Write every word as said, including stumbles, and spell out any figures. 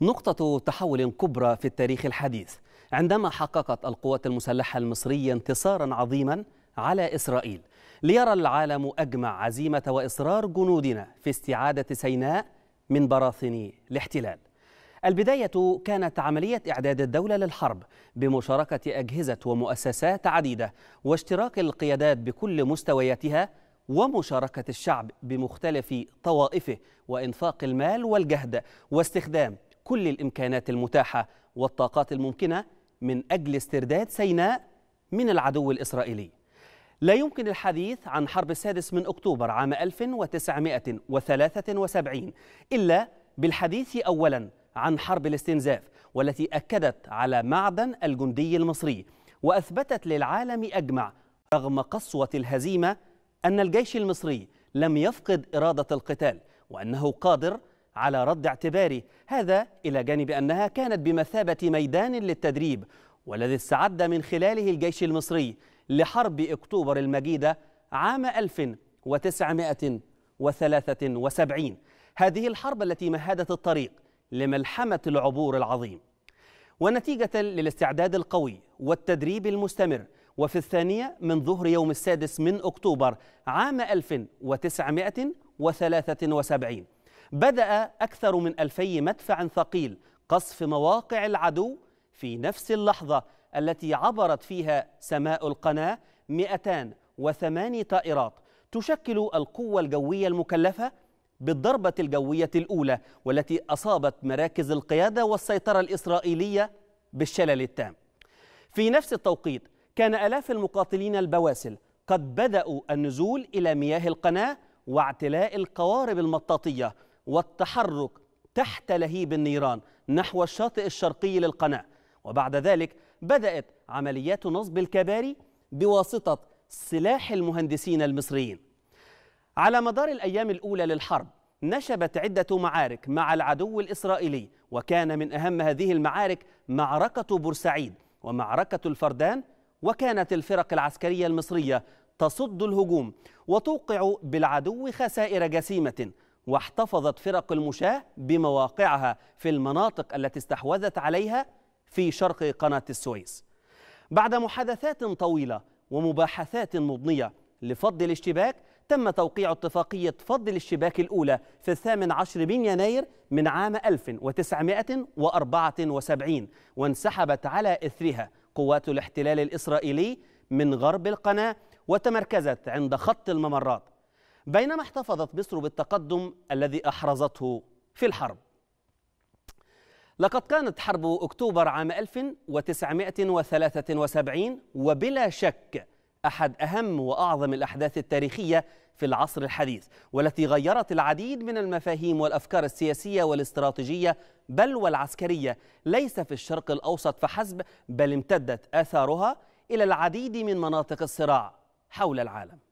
نقطة تحول كبرى في التاريخ الحديث عندما حققت القوات المسلحة المصرية انتصارا عظيما على إسرائيل، ليرى العالم أجمع عزيمة وإصرار جنودنا في استعادة سيناء من براثن الاحتلال. البداية كانت عملية إعداد الدولة للحرب بمشاركة أجهزة ومؤسسات عديدة واشتراك القيادات بكل مستوياتها ومشاركة الشعب بمختلف طوائفه وإنفاق المال والجهد واستخدام كل الإمكانات المتاحة والطاقات الممكنة من أجل استرداد سيناء من العدو الإسرائيلي. لا يمكن الحديث عن حرب السادس من أكتوبر عام ألف وتسعمائة وثلاثة وسبعين إلا بالحديث أولاً عن حرب الاستنزاف، والتي أكدت على معدن الجندي المصري وأثبتت للعالم أجمع رغم قسوة الهزيمة أن الجيش المصري لم يفقد إرادة القتال وأنه قادر على رد اعتباري، هذا إلى جانب أنها كانت بمثابة ميدان للتدريب والذي استعد من خلاله الجيش المصري لحرب أكتوبر المجيدة عام ألف وتسعمائة وثلاثة وسبعين، هذه الحرب التي مهدت الطريق لملحمة العبور العظيم. ونتيجة للاستعداد القوي والتدريب المستمر، وفي الثانية من ظهر يوم السادس من أكتوبر عام ألف وتسعمائة وثلاثة وسبعين بدأ أكثر من ألفي مدفع ثقيل قصف مواقع العدو في نفس اللحظة التي عبرت فيها سماء القناة مئتان وثمان طائرات تشكل القوة الجوية المكلفة بالضربة الجوية الأولى، والتي أصابت مراكز القيادة والسيطرة الإسرائيلية بالشلل التام. في نفس التوقيت كان آلاف المقاتلين البواسل قد بدأوا النزول إلى مياه القناة واعتلاء القوارب المطاطية والتحرك تحت لهيب النيران نحو الشاطئ الشرقي للقناة. وبعد ذلك بدأت عمليات نصب الكباري بواسطة سلاح المهندسين المصريين. على مدار الأيام الأولى للحرب نشبت عدة معارك مع العدو الإسرائيلي، وكان من أهم هذه المعارك معركة بورسعيد ومعركة الفردان، وكانت الفرق العسكرية المصرية تصد الهجوم وتوقع بالعدو خسائر جسيمة، واحتفظت فرق المشاة بمواقعها في المناطق التي استحوذت عليها في شرق قناة السويس. بعد محادثات طويلة ومباحثات مضنية لفض الاشتباك تم توقيع اتفاقية فض الاشتباك الأولى في الثامن عشر من يناير من عام ألف وتسعمائة وأربعة وسبعين، وانسحبت على إثرها قوات الاحتلال الإسرائيلي من غرب القناة وتمركزت عند خط الممرات، بينما احتفظت مصر بالتقدم الذي أحرزته في الحرب. لقد كانت حرب أكتوبر عام ألف وتسعمائة وثلاثة وسبعين وبلا شك أحد أهم وأعظم الأحداث التاريخية في العصر الحديث، والتي غيرت العديد من المفاهيم والأفكار السياسية والاستراتيجية بل والعسكرية ليس في الشرق الأوسط فحسب، بل امتدت آثارها إلى العديد من مناطق الصراع حول العالم.